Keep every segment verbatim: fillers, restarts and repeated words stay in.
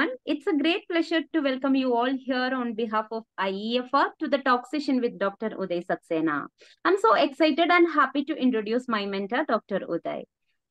everyone. It's a great pleasure to welcome you all here on behalf of I E F R to the talk session with Doctor Uday Saxena. I'm so excited and happy to introduce my mentor, Doctor Uday.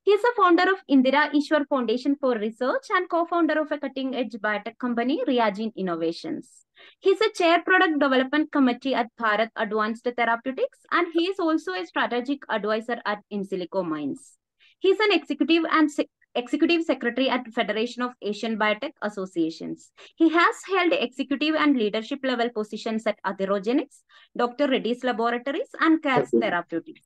He is a founder of Indira Ishwar Foundation for Research and co-founder of a cutting-edge biotech company, Reagene Innovations. He is a chair product development committee at Bharat Advanced Therapeutics, and he is also a strategic advisor at In Silico Mines. He is an executive and Executive Secretary at Federation of Asian Biotech Associations. He has held executive and leadership level positions at Atherogenics, Doctor Reddy's Laboratories, and Caris Therapeutics.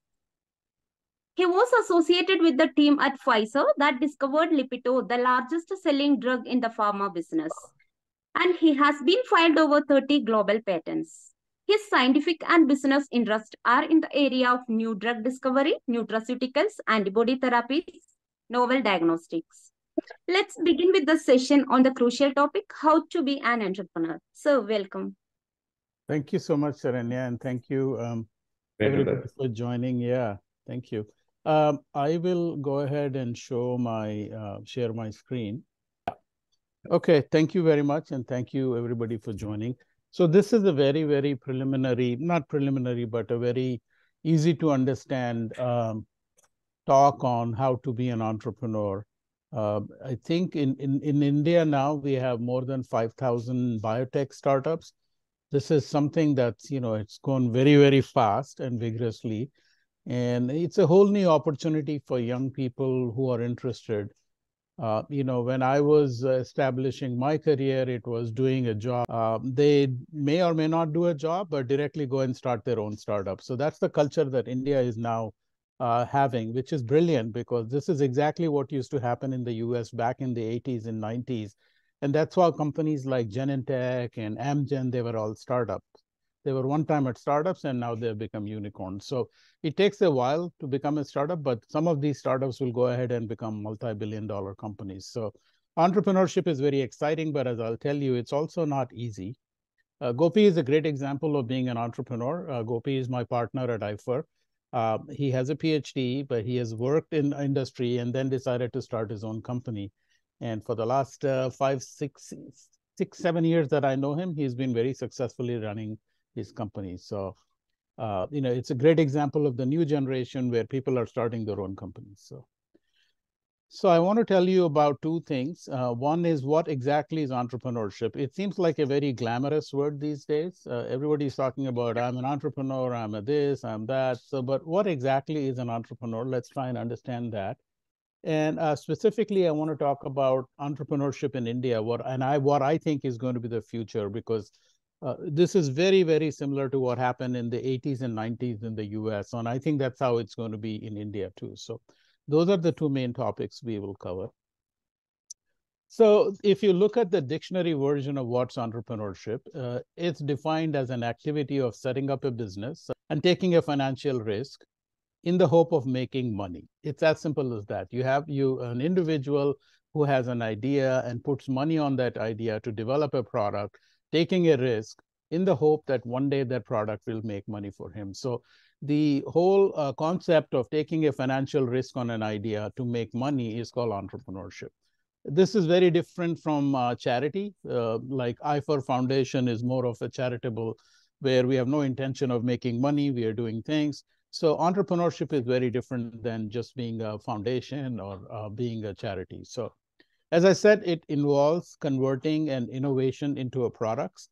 He was associated with the team at Pfizer that discovered Lipitor, the largest selling drug in the pharma business. And he has been filed over thirty global patents. His scientific and business interests are in the area of new drug discovery, nutraceuticals, antibody therapies, novel diagnostics. Let's begin with the session on the crucial topic, how to be an entrepreneur. So, welcome. Thank you so much, Saranya, and thank you um, everybody for joining. Yeah, thank you. Um, I will go ahead and show my uh, share my screen. Okay, thank you very much, and thank you everybody for joining. So, this is a very, very preliminary, not preliminary, but a very easy to understand Um, talk on how to be an entrepreneur. Uh, I think in, in, in India now, we have more than five thousand biotech startups. This is something that's, you know, it's gone very, very fast and vigorously. And it's a whole new opportunity for young people who are interested. Uh, you know, when I was establishing my career, it was doing a job. Uh, they may or may not do a job, but directly go and start their own startup. So that's the culture that India is now Uh, having, which is brilliant, because this is exactly what used to happen in the U S back in the eighties and nineties. And that's why companies like Genentech and Amgen, they were all startups. They were one time at startups and now they've become unicorns. So it takes a while to become a startup, but some of these startups will go ahead and become multi-billion dollar companies. So entrepreneurship is very exciting, but as I'll tell you, it's also not easy. Uh, Gopi is a great example of being an entrepreneur. Uh, Gopi is my partner at I F R. Uh, he has a P H D, but he has worked in industry and then decided to start his own company. And for the last uh, five, six, six, seven years that I know him, he's been very successfully running his company. So, uh, you know, it's a great example of the new generation where people are starting their own companies. So, so I want to tell you about two things. Uh, one is, what exactly is entrepreneurship? It seems like a very glamorous word these days. Uh, everybody's talking about, I'm an entrepreneur, I'm a this, I'm that. So, but what exactly is an entrepreneur? Let's try and understand that. And uh, specifically, I want to talk about entrepreneurship in India, what and I what I think is going to be the future, because uh, this is very, very similar to what happened in the eighties and nineties in the U S. And I think that's how it's going to be in India too. So those are the two main topics we will cover. So if you look at the dictionary version of what's entrepreneurship, uh, it's defined as an activity of setting up a business and taking a financial risk in the hope of making money. It's as simple as that. You have you an individual who has an idea and puts money on that idea to develop a product, taking a risk in the hope that one day that product will make money for him. So the whole uh, concept of taking a financial risk on an idea to make money is called entrepreneurship. This is very different from uh, charity. Uh, like I F R Foundation is more of a charitable, where we have no intention of making money, we are doing things. So entrepreneurship is very different than just being a foundation or uh, being a charity. So as I said, it involves converting an innovation into a product.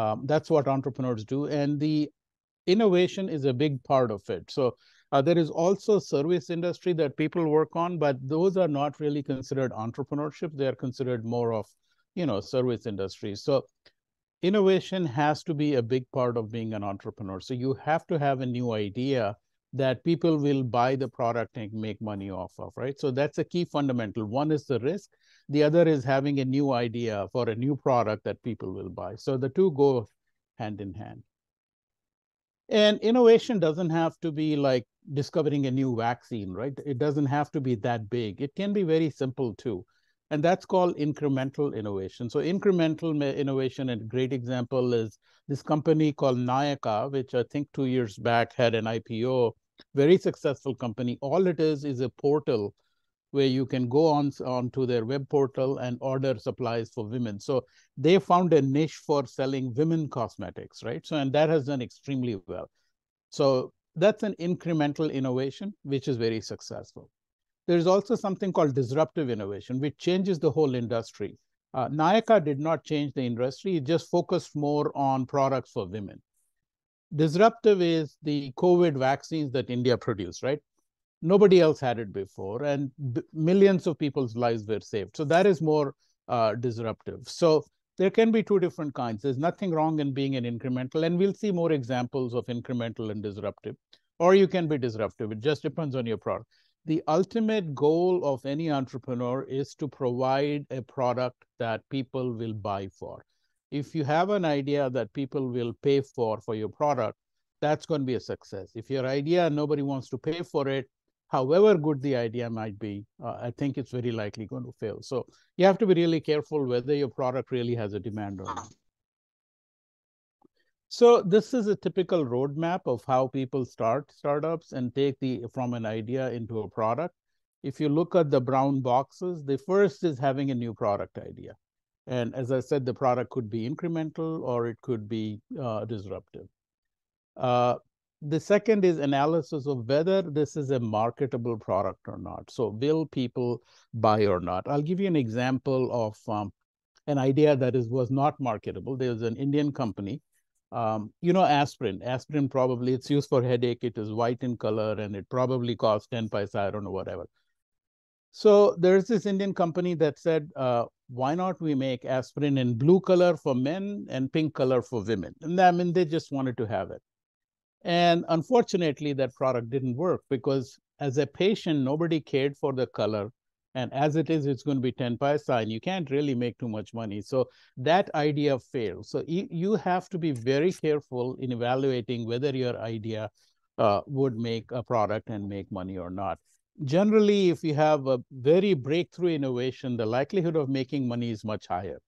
Um, that's what entrepreneurs do. And the innovation is a big part of it. So uh, there is also service industry that people work on, but those are not really considered entrepreneurship. They are considered more of, you know, service industry. So innovation has to be a big part of being an entrepreneur. So you have to have a new idea that people will buy the product and make money off of, right? So that's a key fundamental. One is the risk. The other is having a new idea for a new product that people will buy. So the two go hand in hand. And innovation doesn't have to be like discovering a new vaccine, right? It doesn't have to be that big. It can be very simple too. And that's called incremental innovation. So incremental innovation, and a great example is this company called Nykaa, which I think two years back had an I P O, very successful company. All it is is a portal where you can go on onto their web portal and order supplies for women. So they found a niche for selling women cosmetics, right? So, and that has done extremely well. So that's an incremental innovation, which is very successful. There's also something called disruptive innovation, which changes the whole industry. Uh, Nykaa did not change the industry. It just focused more on products for women. Disruptive is the COVID vaccines that India produced, right? Nobody else had it before, and millions of people's lives were saved. So that is more uh, disruptive. So there can be two different kinds. There's nothing wrong in being an incremental, and we'll see more examples of incremental and disruptive. Or you can be disruptive. It just depends on your product. The ultimate goal of any entrepreneur is to provide a product that people will buy for. If you have an idea that people will pay for for your product, that's going to be a success. If your idea, nobody wants to pay for it, however good the idea might be, uh, I think it's very likely going to fail. So you have to be really careful whether your product really has a demand or not. So this is a typical roadmap of how people start startups and take the from an idea into a product. If you look at the brown boxes, the first is having a new product idea. And as I said, the product could be incremental or it could be uh, disruptive. Uh, The second is analysis of whether this is a marketable product or not. So will people buy or not? I'll give you an example of um, an idea that is, was not marketable. There was an Indian company, um, you know, aspirin. Aspirin probably, it's used for headache. It is white in color and it probably costs ten paisa, I don't know, whatever. So there's this Indian company that said, uh, why not we make aspirin in blue color for men and pink color for women? And I mean, they just wanted to have it. And unfortunately, that product didn't work because as a patient, nobody cared for the color. And as it is, it's going to be ten paisa and you can't really make too much money. So that idea failed. So you, you have to be very careful in evaluating whether your idea uh, would make a product and make money or not. Generally, if you have a very breakthrough innovation, the likelihood of making money is much higher.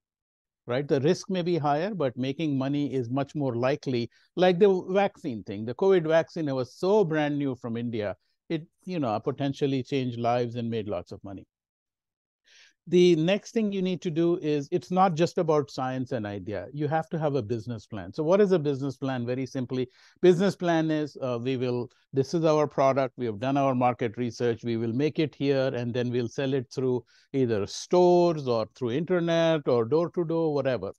Right? The risk may be higher, but making money is much more likely, like the vaccine thing. The COVID vaccine was so brand new from India, it, you know, potentially changed lives and made lots of money. The next thing you need to do is, it's not just about science and idea. You have to have a business plan. So what is a business plan? Very simply, business plan is, uh, we will, this is our product, we have done our market research, we will make it here, and then we'll sell it through either stores or through internet or door-to-door, whatever.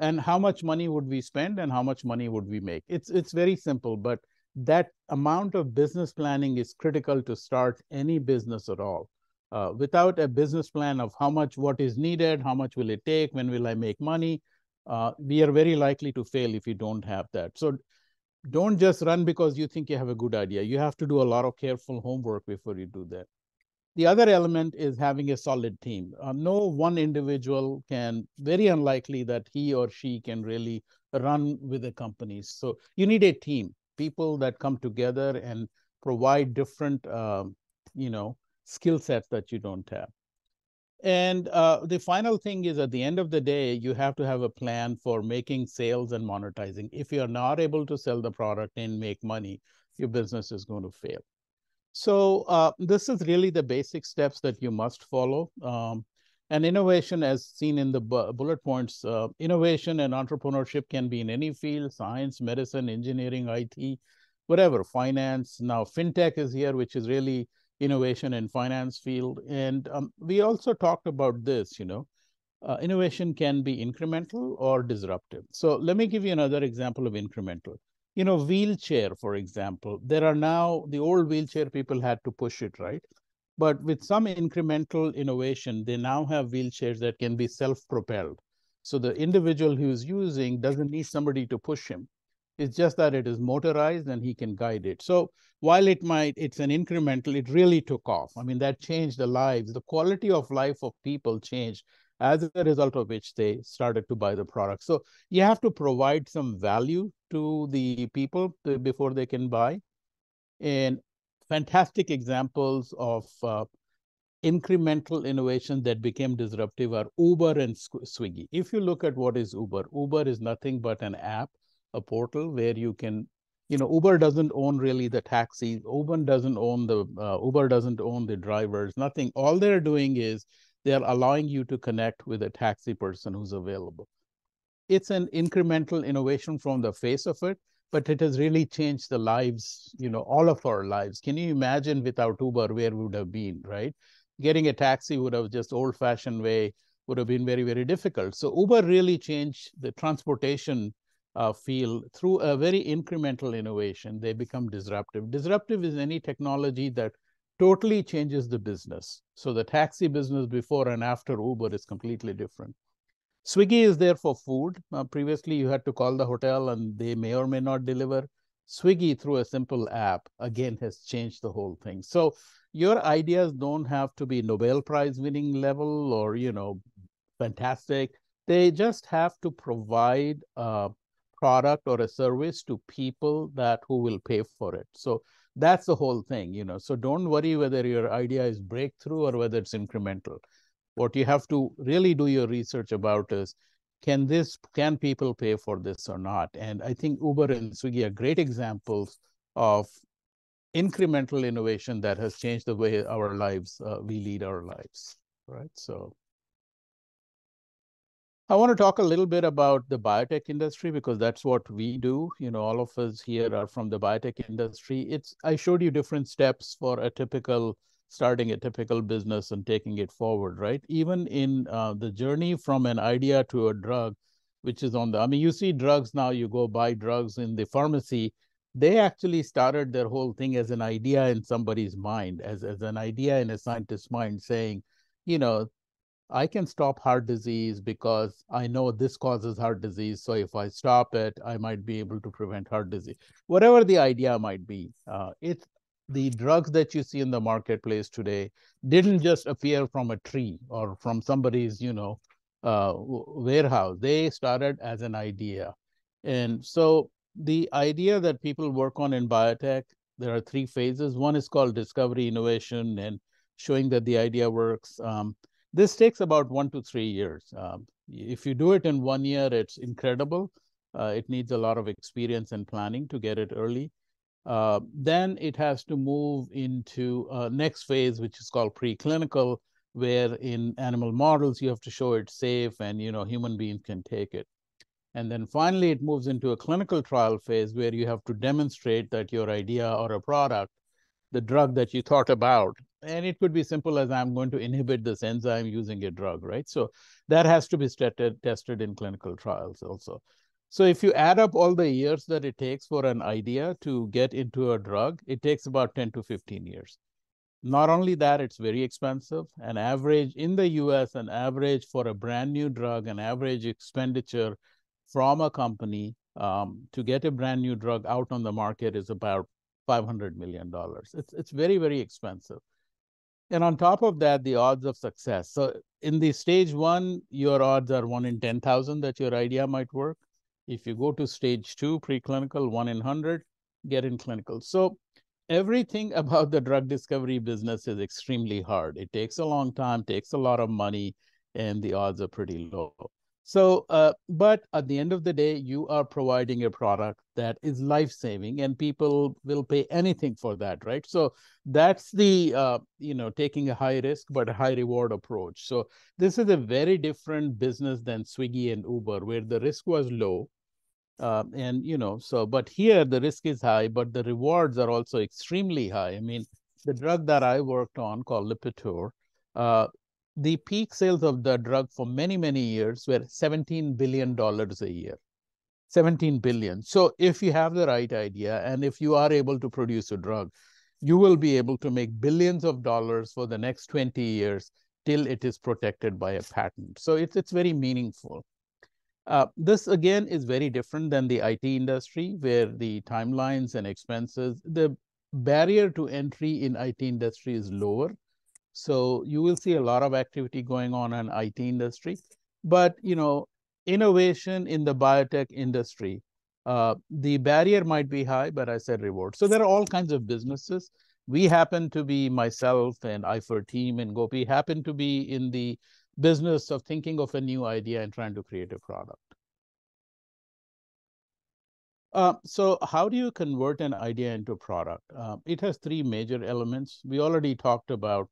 And how much money would we spend and how much money would we make? It's, it's very simple, but that amount of business planning is critical to start any business at all. Uh, without a business plan of how much, what is needed, how much will it take, when will I make money, uh, we are very likely to fail if you don't have that. So don't just run because you think you have a good idea. You have to do a lot of careful homework before you do that. The other element is having a solid team. Uh, no one individual can, very unlikely that he or she can really run with a company. So you need a team, people that come together and provide different, uh, you know, skill sets that you don't have. And uh, the final thing is, at the end of the day, you have to have a plan for making sales and monetizing. If you are not able to sell the product and make money, your business is going to fail. So uh, this is really the basic steps that you must follow. Um, and innovation, as seen in the bu bullet points, uh, innovation and entrepreneurship can be in any field, science, medicine, engineering, I T, whatever, finance. Now, fintech is here, which is really innovation in finance field. And um, we also talked about this, you know, uh, innovation can be incremental or disruptive. So let me give you another example of incremental. You know, wheelchair, for example, there are now, the old wheelchair people had to push it, right? But with some incremental innovation, they now have wheelchairs that can be self-propelled. So the individual who's using doesn't need somebody to push him. It's just that it is motorized and he can guide it. So while it might, it's an incremental, it really took off. I mean, that changed the lives. The quality of life of people changed as a result of which they started to buy the product. So you have to provide some value to the people to, before they can buy. And fantastic examples of uh, incremental innovation that became disruptive are Uber and Swiggy. If you look at what is Uber, Uber is nothing but an app, a portal where you can you know, Uber doesn't own really the taxis. Uber doesn't own the uh, Uber doesn't own the drivers. Nothing. All they're doing is they're allowing you to connect with a taxi person who's available. It's an incremental innovation from the face of it, but it has really changed the lives, you know, all of our lives. Can you imagine without Uber where we would have been, right? Getting a taxi would have just old-fashioned way would have been very, very difficult. So Uber really changed the transportation uh, field through a very incremental innovation. They become disruptive. Disruptive is any technology that totally changes the business. So the taxi business before and after Uber is completely different. Swiggy is there for food. Uh, previously, you had to call the hotel and they may or may not deliver. Swiggy, through a simple app, again, has changed the whole thing. So your ideas don't have to be Nobel Prize winning level or, you know, fantastic. They just have to provide a product or a service to people that who will pay for it. So that's the whole thing, you know. So don't worry whether your idea is breakthrough or whether it's incremental. What you have to really do your research about is, can this, can people pay for this or not? And I think Uber and Swiggy are great examples of incremental innovation that has changed the way our lives, uh, we lead our lives, right? So I want to talk a little bit about the biotech industry because that's what we do. You know, all of us here are from the biotech industry. It's, I showed you different steps for a typical, starting a typical business and taking it forward, right? Even in uh, the journey from an idea to a drug, which is on the, I mean, you see drugs now, you go buy drugs in the pharmacy. They actually started their whole thing as an idea in somebody's mind, as, as an idea in a scientist's mind saying, you know, I can stop heart disease because I know this causes heart disease. So if I stop it, I might be able to prevent heart disease. Whatever the idea might be, uh, it's the drugs that you see in the marketplace today didn't just appear from a tree or from somebody's, you know, uh, warehouse. They started as an idea. And so the idea that people work on in biotech, there are three phases. One is called discovery, innovation, and showing that the idea works. Um, this takes about one to three years. Um, if you do it in one year, it's incredible. Uh, it needs a lot of experience and planning to get it early. Uh, then it has to move into uh, next phase, which is called preclinical, where in animal models, you have to show it's safe and, you know, human beings can take it. And then finally, it moves into a clinical trial phase where you have to demonstrate that your idea or a product, the drug that you thought about, and it could be simple as I'm going to inhibit this enzyme using a drug, right? So that has to be tested in clinical trials also. So if you add up all the years that it takes for an idea to get into a drug, it takes about ten to fifteen years. Not only that, it's very expensive. An average in the U S, an average for a brand new drug, an average expenditure from a company um, to get a brand new drug out on the market is about five hundred million dollars. It's, it's very, very expensive. And on top of that, the odds of success. So in the stage one, your odds are one in ten thousand that your idea might work. If you go to stage two, preclinical, one in one hundred, get in clinical. So everything about the drug discovery business is extremely hard. It takes a long time, takes a lot of money, and the odds are pretty low. So, uh, but at the end of the day, you are providing a product that is life-saving and people will pay anything for that, right? So that's the, uh, you know, taking a high risk, but a high reward approach. So this is a very different business than Swiggy and Uber, where the risk was low. Uh, and, you know, so, but here the risk is high, but the rewards are also extremely high. I mean, the drug that I worked on called Lipitor, uh, the peak sales of the drug for many, many years were seventeen billion dollars a year, seventeen billion. So if you have the right idea and if you are able to produce a drug, you will be able to make billions of dollars for the next twenty years till it is protected by a patent. So it's, it's very meaningful. Uh, this again is very different than the I T industry where the timelines and expenses, the barrier to entry in I T industry is lower. So you will see a lot of activity going on in I T industry, but you know, innovation in the biotech industry, uh, the barrier might be high, but I said reward. So there are all kinds of businesses. We happen to be, myself and I F R team and Gopi happen to be in the business of thinking of a new idea and trying to create a product. Uh, so how do you convert an idea into a product? Uh, it has three major elements. We already talked about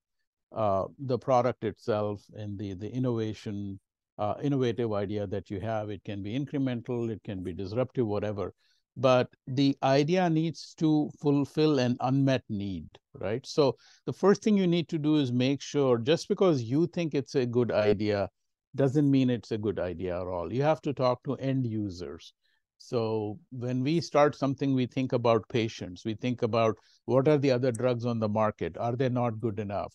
uh, the product itself and the, the innovation, uh, innovative idea that you have. It can be incremental, it can be disruptive, whatever. But the idea needs to fulfill an unmet need, right? So the first thing you need to do is make sure, just because you think it's a good idea doesn't mean it's a good idea at all. You have to talk to end users. So when we start something, we think about patients. We think about what are the other drugs on the market? Are they not good enough?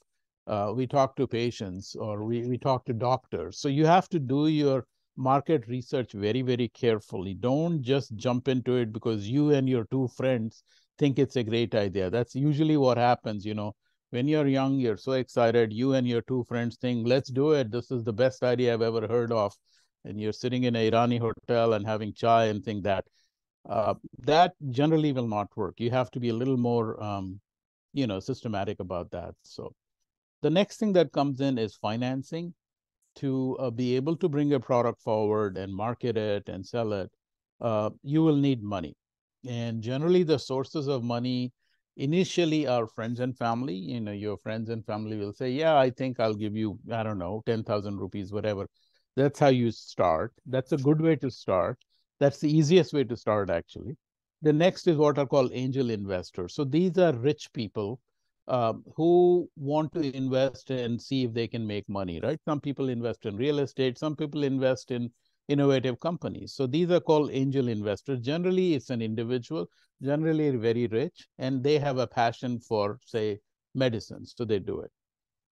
Uh, we talk to patients or we, we talk to doctors. So you have to do your market research very, very carefully. Don't just jump into it because you and your two friends think it's a great idea. That's usually what happens, you know. When you're young, you're so excited. You and your two friends think, let's do it. This is the best idea I've ever heard of. And you're sitting in an Irani hotel and having chai and think that, uh, that generally will not work. You have to be a little more, um, you know, systematic about that. So the next thing that comes in is financing to uh, be able to bring a product forward and market it and sell it. Uh, you will need money. And generally the sources of money initially are friends and family. You know, your friends and family will say, yeah, I think I'll give you, I don't know, ten thousand rupees, whatever. That's how you start. That's a good way to start. That's the easiest way to start, actually. The next is what are called angel investors. So these are rich people uh, who want to invest and see if they can make money, right? Some people invest in real estate. Some people invest in innovative companies. So these are called angel investors. Generally, it's an individual, generally very rich, and they have a passion for, say, medicines. So they do it.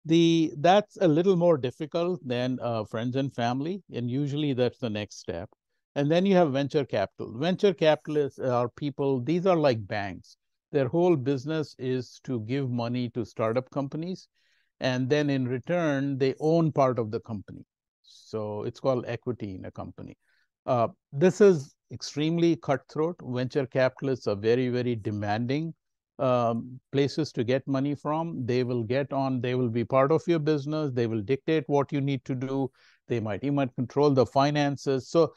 The, that's a little more difficult than uh, friends and family, and usually that's the next step. And then you have venture capital. Venture capitalists are people, these are like banks. Their whole business is to give money to startup companies, and then in return, they own part of the company. So it's called equity in a company. Uh, this is extremely cutthroat. Venture capitalists are very, very demanding. Um, places to get money from. They will get on, they will be part of your business. They will dictate what you need to do. They might, you might control the finances. So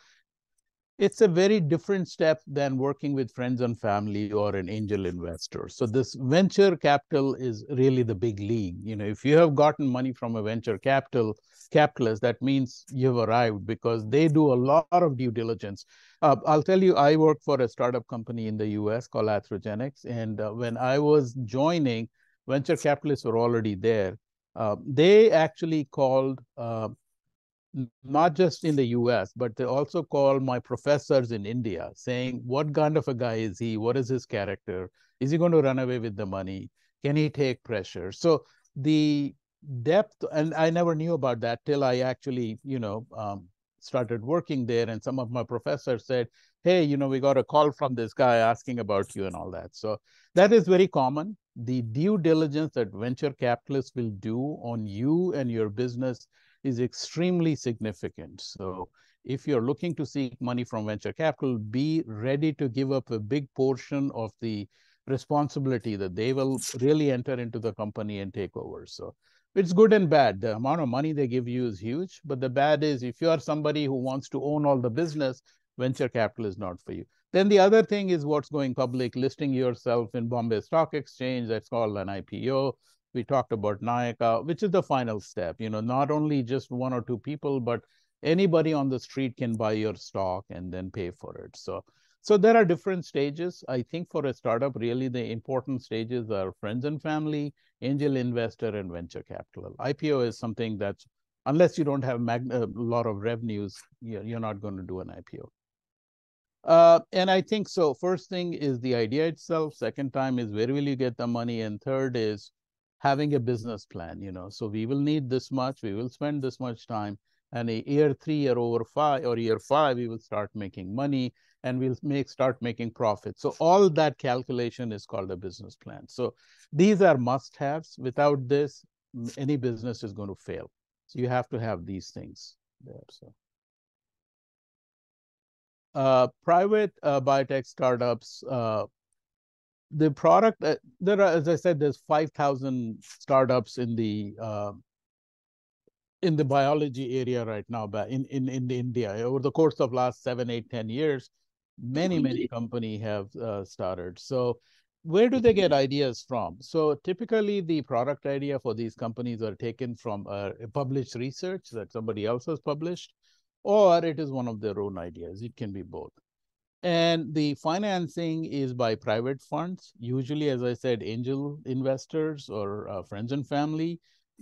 it's a very different step than working with friends and family or an angel investor. So this venture capital is really the big league. You know, if you have gotten money from a venture capital capitalist, that means you've arrived because they do a lot of due diligence. Uh, I'll tell you, I work for a startup company in the U S called Atherogenics. And uh, when I was joining, venture capitalists were already there. Uh, they actually called, uh, not just in the U S, but they also called my professors in India saying, what kind of a guy is he? What is his character? Is he going to run away with the money? Can he take pressure? So the depth, and I never knew about that till I actually, you know, um, started working there. And some of my professors said, hey, you know, we got a call from this guy asking about you and all that. So that is very common. The due diligence that venture capitalists will do on you and your business is extremely significant. So if you're looking to seek money from venture capital, be ready to give up a big portion of the responsibility that they will really enter into the company and take over. So it's good and bad. The amount of money they give you is huge, but the bad is if you are somebody who wants to own all the business, venture capital is not for you. Then the other thing is what's going public, listing yourself in Bombay Stock Exchange, that's called an I P O. We talked about Nykaa, which is the final step. You know, not only just one or two people, but anybody on the street can buy your stock and then pay for it. So, so there are different stages. I think for a startup, really the important stages are friends and family, angel investor, and venture capital. I P O is something that's, unless you don't have mag a lot of revenues, you're, you're not going to do an I P O. Uh, and I think so. First thing is the idea itself. Second time is where will you get the money? And third is having a business plan, you know, so we will need this much, we will spend this much time, and a year three or over five or year five, we will start making money and we'll make start making profits. So all that calculation is called a business plan. So these are must-haves. Without this, any business is going to fail. So you have to have these things there. So uh, private uh, biotech startups. Uh, The product, uh, there are, as I said, there's five thousand startups in the uh, in the biology area right now in, in, in India. Over the course of last seven, eight, ten years, many, many companies have uh, started. So where do they get ideas from? So typically the product idea for these companies are taken from uh, published research that somebody else has published, or it is one of their own ideas. It can be both. And the financing is by private funds, usually, as I said, angel investors or uh, friends and family,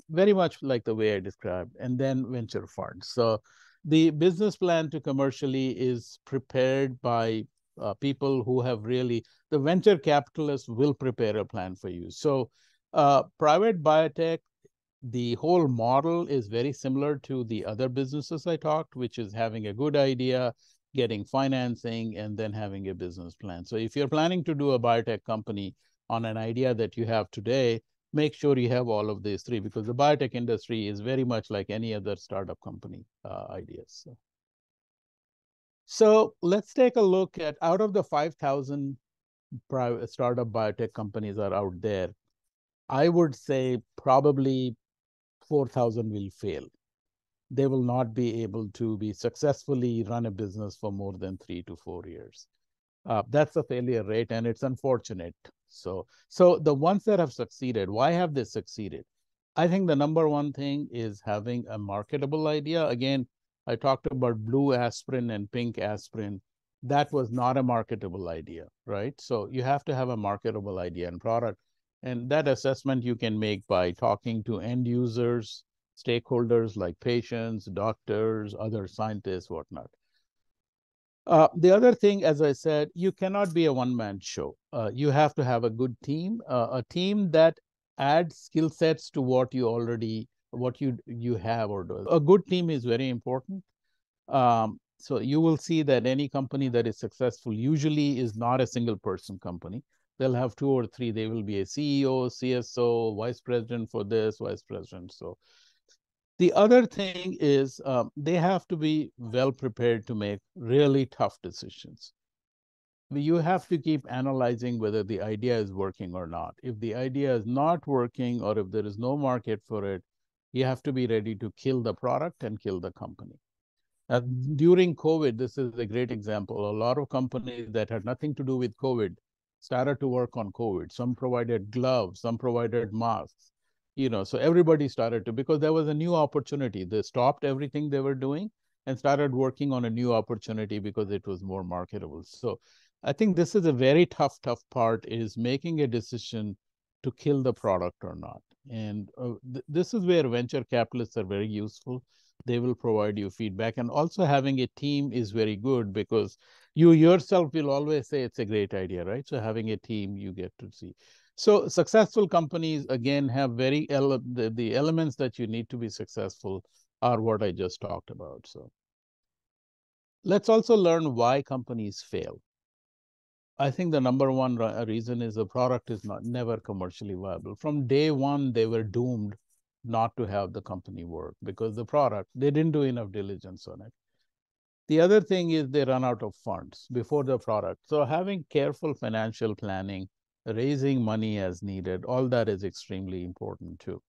very much like the way I described, and then venture funds. So the business plan to commercially is prepared by uh, people who have really, the venture capitalists will prepare a plan for you. So uh, private biotech, the whole model is very similar to the other businesses I talked, which is having a good idea, getting financing, and then having a business plan. So if you're planning to do a biotech company on an idea that you have today, make sure you have all of these three, because the biotech industry is very much like any other startup company uh, ideas. So. so let's take a look at, out of the five thousand private startup biotech companies are out there, I would say probably four thousand will fail. They will not be able to be successfully run a business for more than three to four years. Uh, that's a failure rate, and it's unfortunate. So, so the ones that have succeeded, why have they succeeded? I think the number one thing is having a marketable idea. Again, I talked about blue aspirin and pink aspirin. That was not a marketable idea, right? So you have to have a marketable idea and product. And that assessment you can make by talking to end users, stakeholders like patients, doctors, other scientists, whatnot. Uh, the other thing, as I said, you cannot be a one-man show. Uh, you have to have a good team, uh, a team that adds skill sets to what you already, what you you have or do. A good team is very important. Um, so you will see that any company that is successful usually is not a single-person company. They'll have two or three. They will be a C E O, C S O, vice president for this, vice president. So the other thing is um, they have to be well prepared to make really tough decisions. You have to keep analyzing whether the idea is working or not. If the idea is not working, or if there is no market for it, you have to be ready to kill the product and kill the company. Uh, during COVID, this is a great example. A lot of companies that had nothing to do with COVID started to work on COVID. Some provided gloves, some provided masks, you know, so everybody started to, because there was a new opportunity. They stopped everything they were doing and started working on a new opportunity because it was more marketable. So I think this is a very tough, tough part, is making a decision to kill the product or not. And uh, th this is where venture capitalists are very useful. They will provide you feedback. And also having a team is very good, because you yourself will always say it's a great idea, right? So having a team, you get to see. So successful companies, again, have very, ele the, the elements that you need to be successful are what I just talked about. So let's also learn why companies fail. I think the number one reason is the product is not never commercially viable. From day one, they were doomed not to have the company work, because the product, they didn't do enough diligence on it. The other thing is they run out of funds before the product. So having careful financial planning, raising money as needed, all that is extremely important too.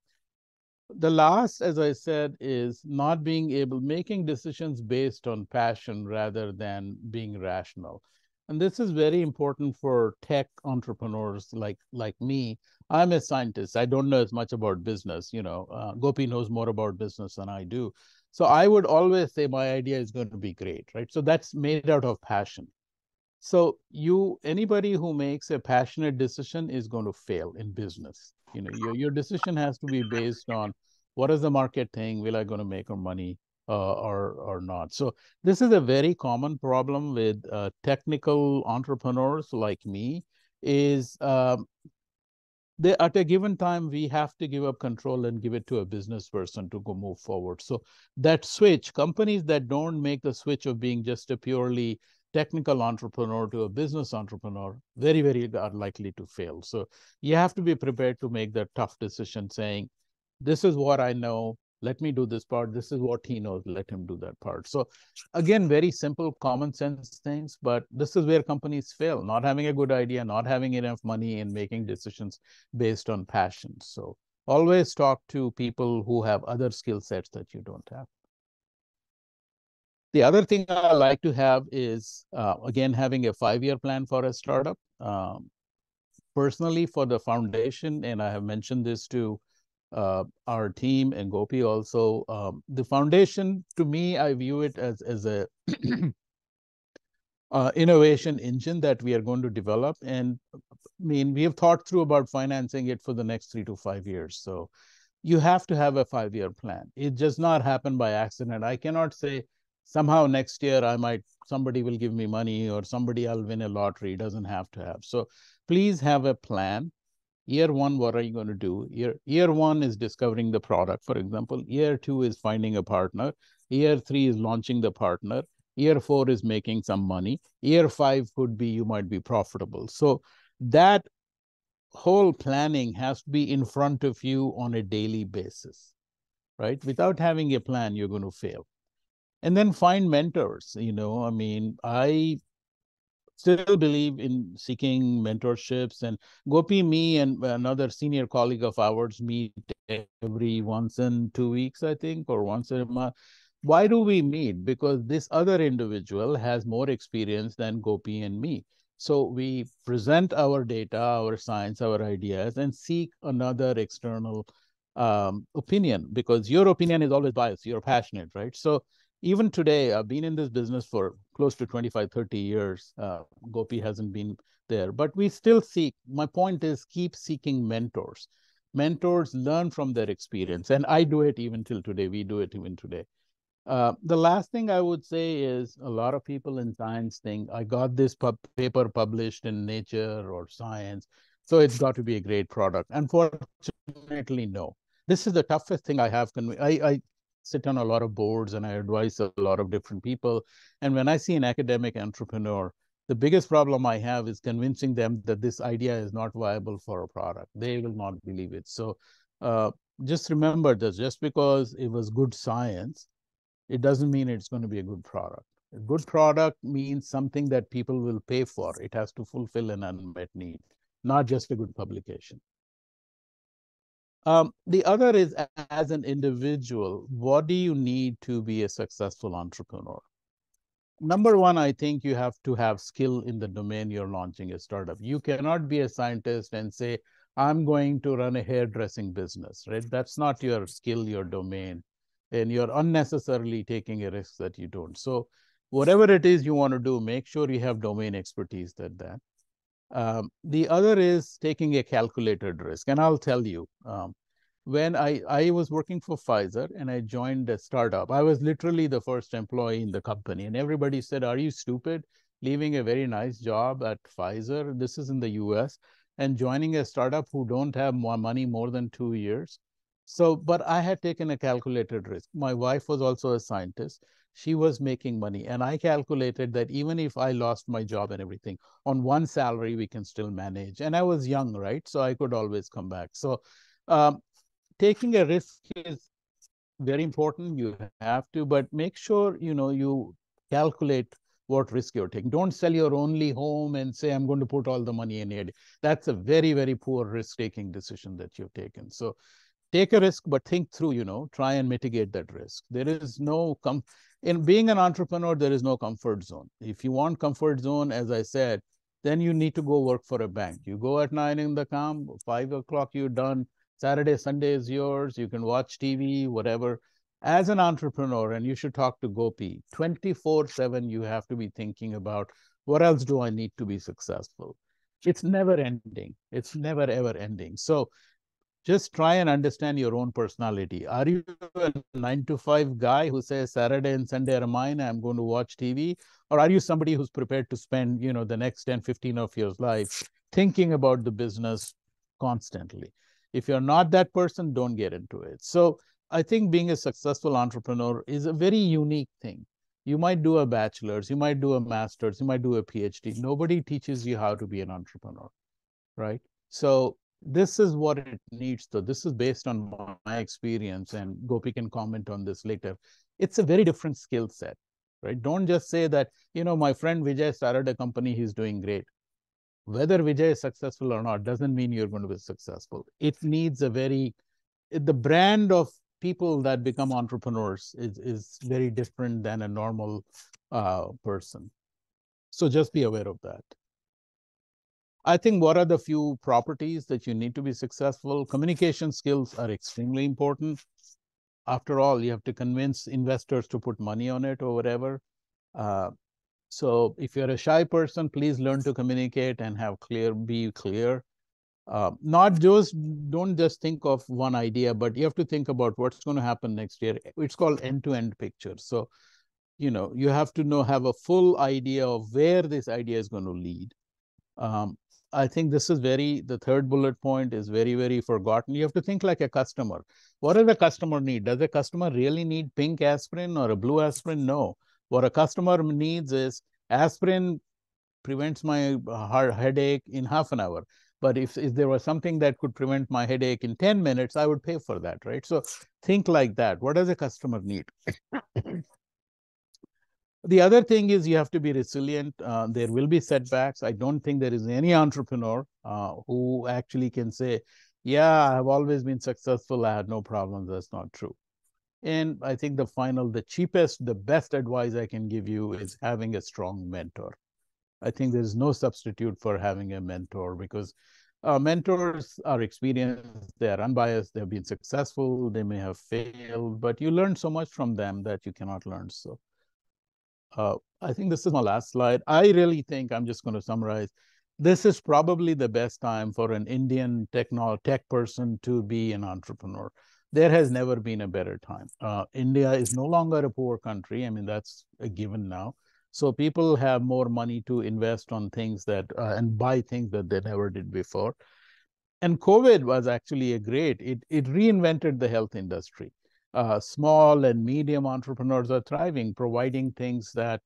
The last, as I said, is not being able, making decisions based on passion rather than being rational. And this is very important for tech entrepreneurs like, like me. I'm a scientist. I don't know as much about business. You know, uh, Gopi knows more about business than I do. So I would always say my idea is going to be great, right? So that's made out of passion. So you, anybody who makes a passionate decision is going to fail in business. You know, your, your decision has to be based on what is the market thing? Will I going to make money? Uh, or, or not. So this is a very common problem with uh, technical entrepreneurs like me, is um, they, at a given time, we have to give up control and give it to a business person to go move forward. So that switch, companies that don't make the switch of being just a purely technical entrepreneur to a business entrepreneur, very, very are likely to fail. So you have to be prepared to make that tough decision saying, this is what I know. Let me do this part. This is what he knows. Let him do that part. So again, very simple common sense things, but this is where companies fail, not having a good idea, not having enough money, and making decisions based on passion. So always talk to people who have other skill sets that you don't have. The other thing I like to have is, uh, again, having a five-year plan for a startup. Um, personally, for the foundation, and I have mentioned this to uh, our team and Gopi also, um, the foundation, to me, I view it as, as a uh, innovation engine that we are going to develop. And I mean, we have thought through about financing it for the next three to five years. So you have to have a five-year plan. It does not happen by accident. I cannot say, somehow next year I might, somebody will give me money or somebody I'll win a lottery. It doesn't have to have. So please have a plan. Year one, what are you going to do? Year, year one is discovering the product, for example. Year two is finding a partner. Year three is launching the partner. Year four is making some money. Year five could be you might be profitable. So that whole planning has to be in front of you on a daily basis, right? Without having a plan, you're going to fail. And then find mentors, you know, I mean, I still believe in seeking mentorships. And Gopi, me, and another senior colleague of ours meet every once in two weeks, I think, or once in a month. Why do we meet? Because this other individual has more experience than Gopi and me. So we present our data, our science, our ideas, and seek another external um, opinion, because your opinion is always biased. You're passionate, right? So even today, I've been in this business for close to twenty-five, thirty years. Uh, Gopi hasn't been there, but we still seek. My point is, keep seeking mentors. Mentors learn from their experience, and I do it even till today. We do it even today. Uh, the last thing I would say is, a lot of people in science think, I got this pub paper published in Nature or Science, so it's got to be a great product. Unfortunately, no. This is the toughest thing I have. I, I sit on a lot of boards and I advise a lot of different people. And when I see an academic entrepreneur, the biggest problem I have is convincing them that this idea is not viable for a product. They will not believe it. So uh, just remember this, just because it was good science, it doesn't mean it's going to be a good product. A good product means something that people will pay for. It has to fulfill an unmet need, not just a good publication. Um, the other is, as an individual, what do you need to be a successful entrepreneur? Number one, I think you have to have skill in the domain you're launching a startup. You cannot be a scientist and say, I'm going to run a hairdressing business, right? That's not your skill, your domain, and you're unnecessarily taking a risk that you don't. So whatever it is you want to do, make sure you have domain expertise at that. Um, the other is taking a calculated risk. And I'll tell you, um, when I, I was working for Pfizer and I joined a startup, I was literally the first employee in the company. And everybody said, are you stupid? Leaving a very nice job at Pfizer, this is in the U S, and joining a startup who don't have more money more than two years. So, but I had taken a calculated risk. My wife was also a scientist. She was making money, and I calculated that even if I lost my job and everything, on one salary we can still manage. And I was young, right? So I could always come back. So um, taking a risk is very important. You have to, but make sure you know you calculate what risk you're taking. Don't sell your only home and say, I'm going to put all the money in it. That's a very, very poor risk-taking decision that you've taken. So take a risk, but think through, you know, try and mitigate that risk. There is no, com in being an entrepreneur, there is no comfort zone. If you want comfort zone, as I said, then you need to go work for a bank. You go at nine in the calm, five o'clock, you're done. Saturday, Sunday is yours. You can watch T V, whatever. As an entrepreneur, and you should talk to Gopi, twenty-four seven, you have to be thinking about, what else do I need to be successful? It's never ending. It's never, ever ending. So just try and understand your own personality. Are you a nine to five guy who says Saturday and Sunday are mine, I'm going to watch T V? Or are you somebody who's prepared to spend, you know, the next ten, fifteen of your life thinking about the business constantly? If you're not that person, don't get into it. So I think being a successful entrepreneur is a very unique thing. You might do a bachelor's, you might do a master's, you might do a PhD. Nobody teaches you how to be an entrepreneur, right? So this is what it needs. So this is based on my experience, and Gopi can comment on this later. It's a very different skill set, right? Don't just say that, you know, my friend Vijay started a company, he's doing great. Whether Vijay is successful or not doesn't mean you're going to be successful. It needs a very, the brand of people that become entrepreneurs is, is very different than a normal uh, person. So just be aware of that. I think what are the few properties that you need to be successful? Communication skills are extremely important. After all, you have to convince investors to put money on it or whatever. Uh, so if you're a shy person, please learn to communicate and have clear, be clear. Uh, not just, don't just think of one idea, but you have to think about what's going to happen next year. It's called end-to-end picture. So, you know, you have to know, have a full idea of where this idea is going to lead. Um, I think this is very, the third bullet point is very, very forgotten. You have to think like a customer. What does a customer need? Does a customer really need pink aspirin or a blue aspirin? No. What a customer needs is aspirin prevents my heart headache in half an hour. But if, if there was something that could prevent my headache in ten minutes, I would pay for that, right? So think like that. What does a customer need? The other thing is you have to be resilient. Uh, there will be setbacks. I don't think there is any entrepreneur uh, who actually can say, yeah, I've always been successful. I had no problems. That's not true. And I think the final, the cheapest, the best advice I can give you is having a strong mentor. I think there's no substitute for having a mentor because uh, mentors are experienced, they are unbiased, they've been successful, they may have failed, but you learn so much from them that you cannot learn. So uh, I think this is my last slide. I really think I'm just going to summarize. This is probably the best time for an Indian techno tech person to be an entrepreneur. There has never been a better time. Uh, India is no longer a poor country. I mean, that's a given now. So people have more money to invest on things that uh, and buy things that they never did before. And COVID was actually a great, it, it reinvented the health industry. Uh, small and medium entrepreneurs are thriving, providing things that,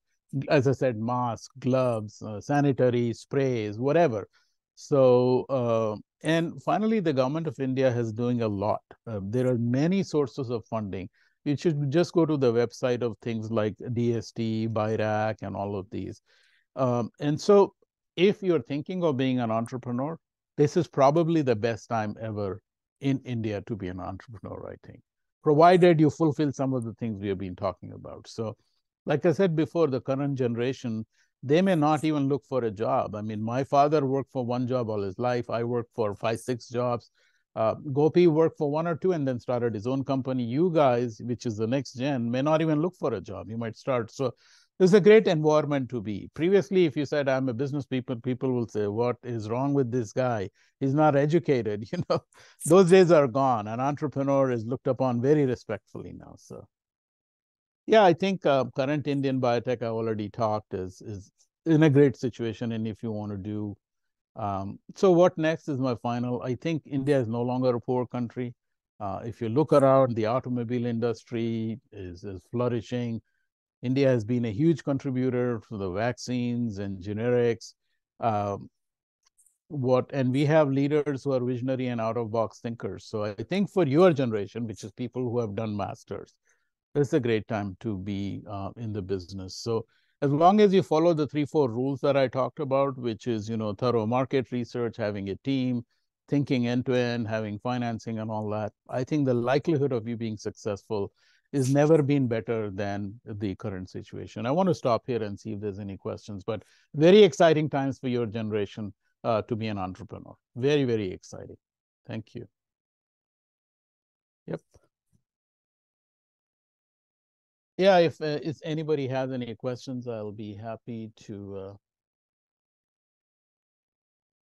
as I said, masks, gloves, uh, sanitary sprays, whatever. So, uh, and finally, the government of India is doing a lot. Uh, there are many sources of funding. You should just go to the website of things like D S T, BIRAC, and all of these. Um, and so if you're thinking of being an entrepreneur, this is probably the best time ever in India to be an entrepreneur, I think, provided you fulfill some of the things we have been talking about. So like I said before, the current generation, they may not even look for a job. I mean, my father worked for one job all his life. I worked for five, six jobs. Uh, Gopi worked for one or two and then started his own company. You guys, which is the next gen, may not even look for a job. You might start. So this is a great environment to be. Previously, if you said, I'm a business people, people will say, what is wrong with this guy? He's not educated. You know, those days are gone. An entrepreneur is looked upon very respectfully now. So yeah, I think uh, current Indian biotech, I already talked, is, is in a great situation. And if you want to do Um, so what next is my final. I think India is no longer a poor country. Uh, if you look around, the automobile industry is, is flourishing. India has been a huge contributor to the vaccines and generics. Um, what and we have leaders who are visionary and out-of-box thinkers. So I think for your generation, which is people who have done masters, it's a great time to be uh, in the business. So as long as you follow the three, four rules that I talked about, which is, you know, thorough market research, having a team, thinking end to end, having financing and all that, I think the likelihood of you being successful is never been better than the current situation. I want to stop here and see if there's any questions, but very exciting times for your generation uh, to be an entrepreneur. Very, very exciting. Thank you. Yep. Yeah, if, uh, if anybody has any questions, I'll be happy to. Uh...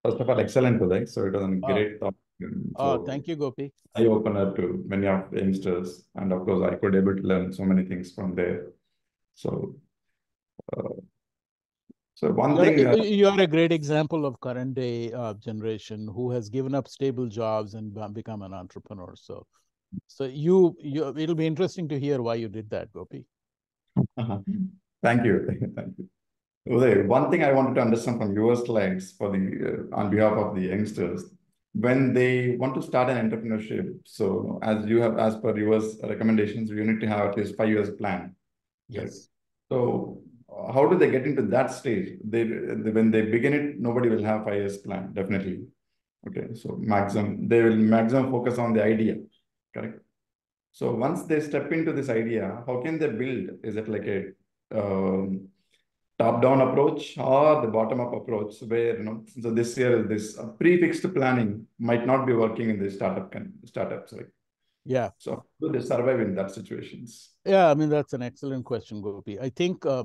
First of all, excellent today. So it was a great oh. talk. So oh, thank you, Gopi. I opened up to many of the youngsters. And of course, I could able to learn so many things from there. So, uh, so one You're thing. A, uh, you are a great example of current day uh, generation who has given up stable jobs and become an entrepreneur. So. So you, you, it'll be interesting to hear why you did that, Gopi. Uh-huh. Thank you, thank you. Uday, one thing I wanted to understand from your slides for the, uh, on behalf of the youngsters, when they want to start an entrepreneurship, so as you have, as per your recommendations, you need to have at least five years plan. Yes. Right? So how do they get into that stage? They, they when they begin it, nobody will have five years plan, definitely. Okay. So maximum, they will maximum focus on the idea. Correct. So once they step into this idea, how can they build? Is it like a um, top-down approach or the bottom-up approach where, you know, so this year is this uh, prefixed planning might not be working in the startup can, startups, right? Yeah. So do they survive in that situations? Yeah, I mean, that's an excellent question, Gopi. I think uh,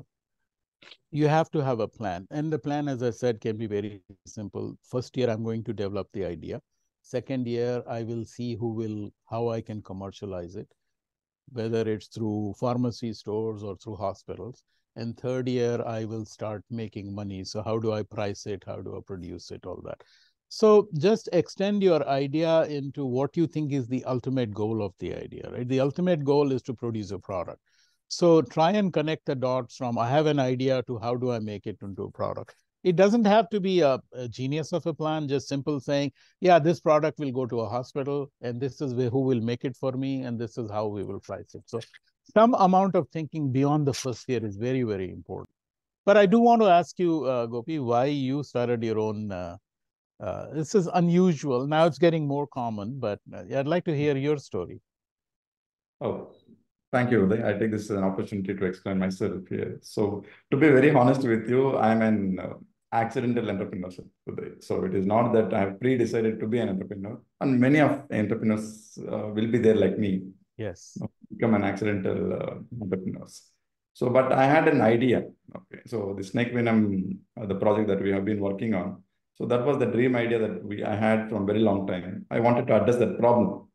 you have to have a plan. And the plan, as I said, can be very simple. First year, I'm going to develop the idea. Second year, I will see who will, how I can commercialize it, whether it's through pharmacy stores or through hospitals. And third year, I will start making money. So how do I price it? How do I produce it? All that. So just extend your idea into what you think is the ultimate goal of the idea, right? The ultimate goal is to produce a product. So try and connect the dots from I have an idea to how do I make it into a product. It doesn't have to be a, a genius of a plan, just simple saying, yeah, this product will go to a hospital and this is who will make it for me and this is how we will price it. So some amount of thinking beyond the first year is very, very important. But I do want to ask you, uh, Gopi, why you started your own, uh, uh, this is unusual. Now it's getting more common, but I'd like to hear your story. Oh. Thank you, Uday. I take this as an opportunity to explain myself here. So to be very honest with you, I'm an uh, accidental entrepreneur today. So it is not that I have pre-decided to be an entrepreneur. And many of entrepreneurs uh, will be there like me. Yes. Become an accidental uh, entrepreneur. So, but I had an idea. Okay. So the snake venom, uh, the project that we have been working on. So that was the dream idea that we I had from very long time. I wanted to address that problem.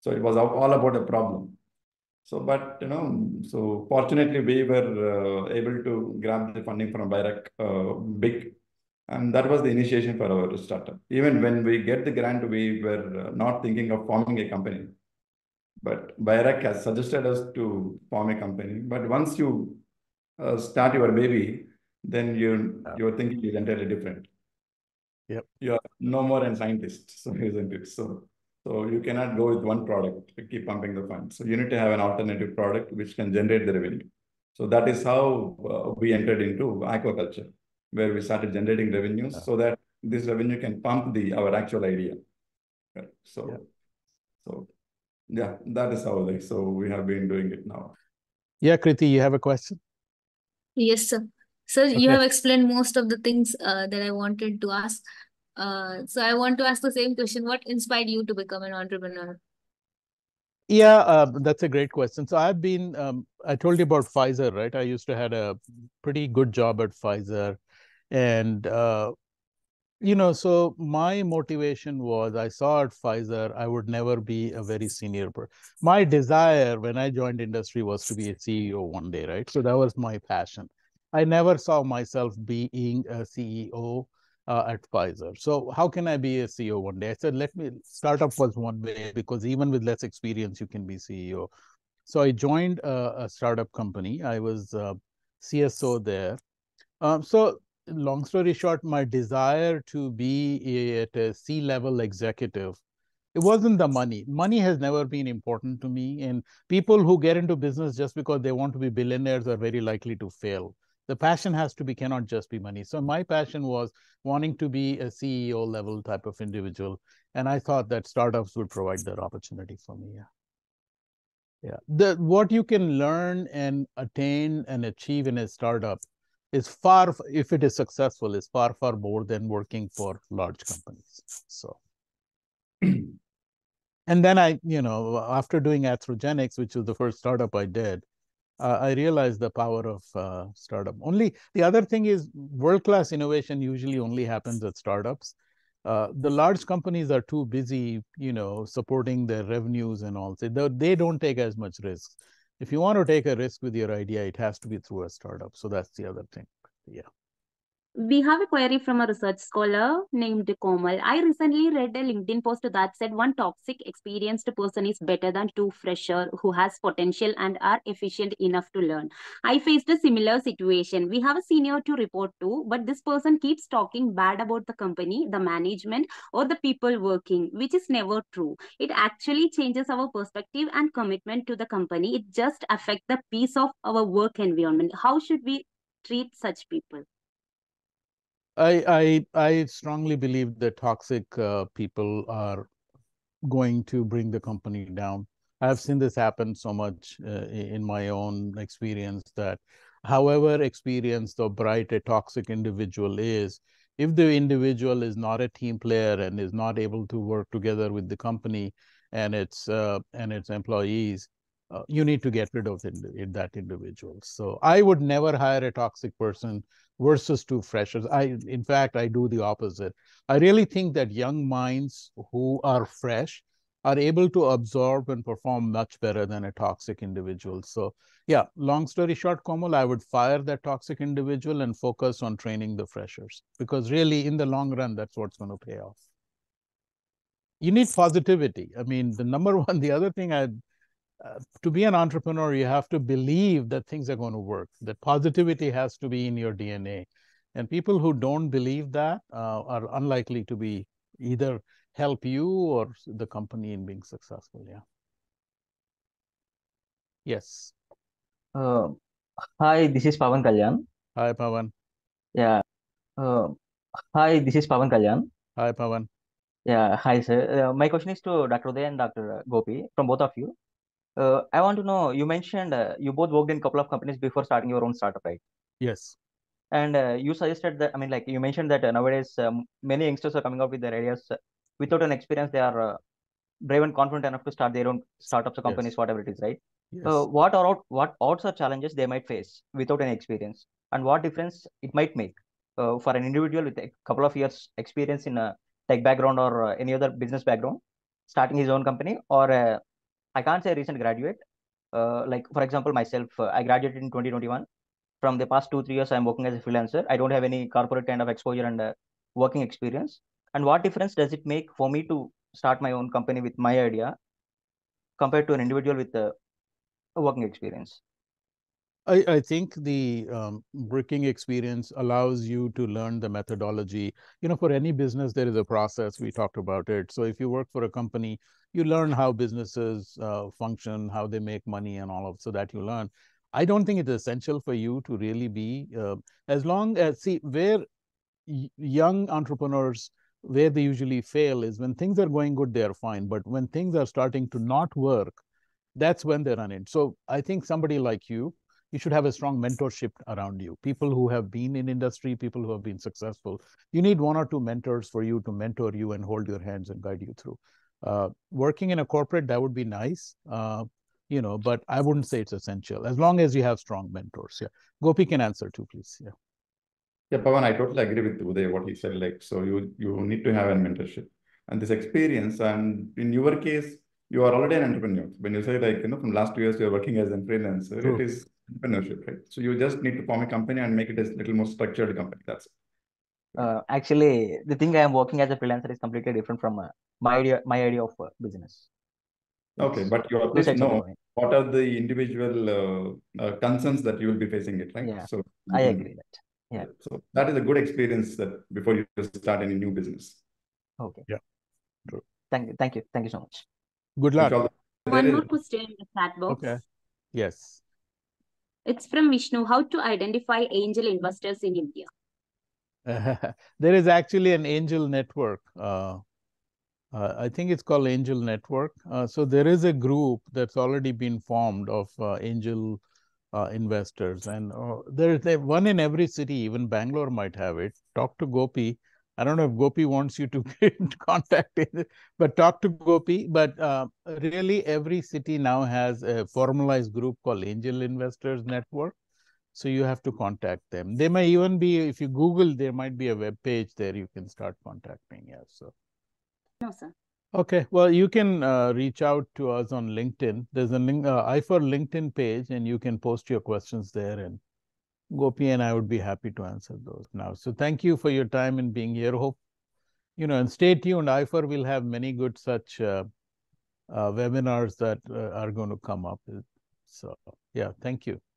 So it was all about a problem. So, but, you know, so fortunately, we were uh, able to grab the funding from BIRAC uh, big. And that was the initiation for our startup. Even when we get the grant, we were not thinking of forming a company. But BIRAC has suggested us to form a company. But once you uh, start your baby, then you, your thinking is entirely different. Yep. You are no more a scientist, so isn't it? So. So you cannot go with one product to keep pumping the funds. So you need to have an alternative product which can generate the revenue. So that is how uh, we entered into aquaculture, where we started generating revenues yeah. so that this revenue can pump the our actual idea. Right. So, yeah. so yeah, that is how they. So we have been doing it now. Yeah, Kriti, you have a question? Yes, sir. Sir, okay. You have explained most of the things uh, that I wanted to ask. Uh, so I want to ask the same question. What inspired you to become an entrepreneur? Yeah, uh, that's a great question. So I've been, um, I told you about Pfizer, right? I used to had a pretty good job at Pfizer. And, uh, you know, so my motivation was I saw at Pfizer, I would never be a very senior person. My desire when I joined industry was to be a C E O one day, right? So that was my passion. I never saw myself being a C E O. Uh, at Pfizer. So how can I be a C E O one day? I said, let me, startup was one way because even with less experience, you can be C E O. So I joined a, a startup company. I was uh, C S O there. Um, so long story short, my desire to be a, at a C-level executive, it wasn't the money. Money has never been important to me. And people who get into business just because they want to be billionaires are very likely to fail. The passion has to be, cannot just be money. So my passion was wanting to be a C E O level type of individual. And I thought that startups would provide that opportunity for me. Yeah. yeah. The, what you can learn and attain and achieve in a startup is far, if it is successful, is far, far more than working for large companies. So, and then I, you know, after doing Atherogenics, which was the first startup I did, Uh, I realized the power of uh, startup. Only the other thing is world-class innovation usually only happens at startups. Uh, the large companies are too busy, you know, supporting their revenues and all. They, they don't take as much risk. If you want to take a risk with your idea, it has to be through a startup. So that's the other thing. Yeah. We have a query from a research scholar named Komal. I recently read a LinkedIn post that said one toxic experienced person is better than two fresher who has potential and are efficient enough to learn. I faced a similar situation. We have a senior to report to, but this person keeps talking bad about the company, the management, or the people working, which is never true. It actually changes our perspective and commitment to the company. It just affects the peace of our work environment. How should we treat such people? I, I, I strongly believe that toxic uh, people are going to bring the company down. I've seen this happen so much uh, in my own experience that however experienced or bright a toxic individual is, if the individual is not a team player and is not able to work together with the company and its uh, and its employees, uh, you need to get rid of it, that individual. So I would never hire a toxic person versus two freshers. I, in fact, I do the opposite. I really think that young minds who are fresh are able to absorb and perform much better than a toxic individual. So yeah, long story short, Komal, I would fire that toxic individual and focus on training the freshers, because really in the long run, that's what's going to pay off. You need positivity. I mean, the number one, the other thing, I, uh, to be an entrepreneur, you have to believe that things are going to work, that positivity has to be in your D N A. And people who don't believe that uh, are unlikely to be either help you or the company in being successful. Yeah. Yes. Uh, hi, this is Pawan Kalyan. Hi, Pawan. Yeah. Uh, hi, this is Pawan Kalyan. Hi, Pawan. Yeah. Hi, sir. Uh, my question is to Doctor Uday and Doctor Gopi, from both of you. Uh, I want to know, you mentioned uh, you both worked in a couple of companies before starting your own startup, right? Yes. And uh, you suggested that, I mean, like you mentioned that uh, nowadays um, many youngsters are coming up with their ideas. Uh, Without an experience, they are uh, brave and confident enough to start their own startups or companies, yes. whatever it is, right? Yes. So what are out, what odds or challenges they might face without an experience, and what difference it might make uh, for an individual with a couple of years experience in a tech background or uh, any other business background, starting his own company, or uh, I can't say a recent graduate. Uh, like, for example, myself, uh, I graduated in twenty twenty-one. From the past two, three years, I'm working as a freelancer. I don't have any corporate kind of exposure and uh, working experience. And what difference does it make for me to start my own company with my idea compared to an individual with a, a working experience? I, I think the um, working experience allows you to learn the methodology. You know, for any business, there is a process. We talked about it. So if you work for a company, you learn how businesses uh, function, how they make money and all of so that you learn. I don't think it's essential for you to really be, uh, as long as, see, where young entrepreneurs, where they usually fail is when things are going good, they're fine. But when things are starting to not work, that's when they run in. So I think somebody like you, you should have a strong mentorship around you. People who have been in industry, people who have been successful. You need one or two mentors for you to mentor you and hold your hands and guide you through. Uh, working in a corporate, that would be nice, uh, you know, but I wouldn't say it's essential as long as you have strong mentors. Yeah. Gopi can answer too, please. Yeah. Yeah, Pawan, I totally agree with Uday, what he said. Like, so you, you need to have a mentorship and this experience. And in your case, you are already an entrepreneur. When you say like, you know, from last two years, you're working as a freelancer, True. It is entrepreneurship, right? So you just need to form a company and make it a little more structured company. That's it. Uh, actually, the thing I am working as a freelancer is completely different from uh, my idea, my idea of uh, business. Okay, but you at least know what are the individual uh, uh, concerns that you will be facing it, right? Yeah, so I agree that. Yeah. So that is a good experience that before you start any new business. Okay. Yeah. True. Thank you. Thank you. Thank you so much. Good luck. One more question in the chat box. Okay. Yes. It's from Vishnu. How to identify angel investors in India? Uh, there is actually an angel network. Uh, uh, I think it's called Angel Network. Uh, so there is a group that's already been formed of uh, angel Uh, investors, and uh, there's there, one in every city. Even Bangalore might have it. Talk to Gopi. I don't know if Gopi wants you to contact it, but talk to Gopi. But uh, really, every city now has a formalized group called Angel Investors Network. So you have to contact them. They may even be, if you Google, there might be a web page there you can start contacting. Yeah. So. No, sir. Okay, well, you can uh, reach out to us on LinkedIn. There's a link, uh, I four LinkedIn page, and you can post your questions there. And Gopi and I would be happy to answer those now. So thank you for your time and being here. Hope, you know, and stay tuned. I four will have many good such uh, uh, webinars that uh, are going to come up. So, yeah, thank you.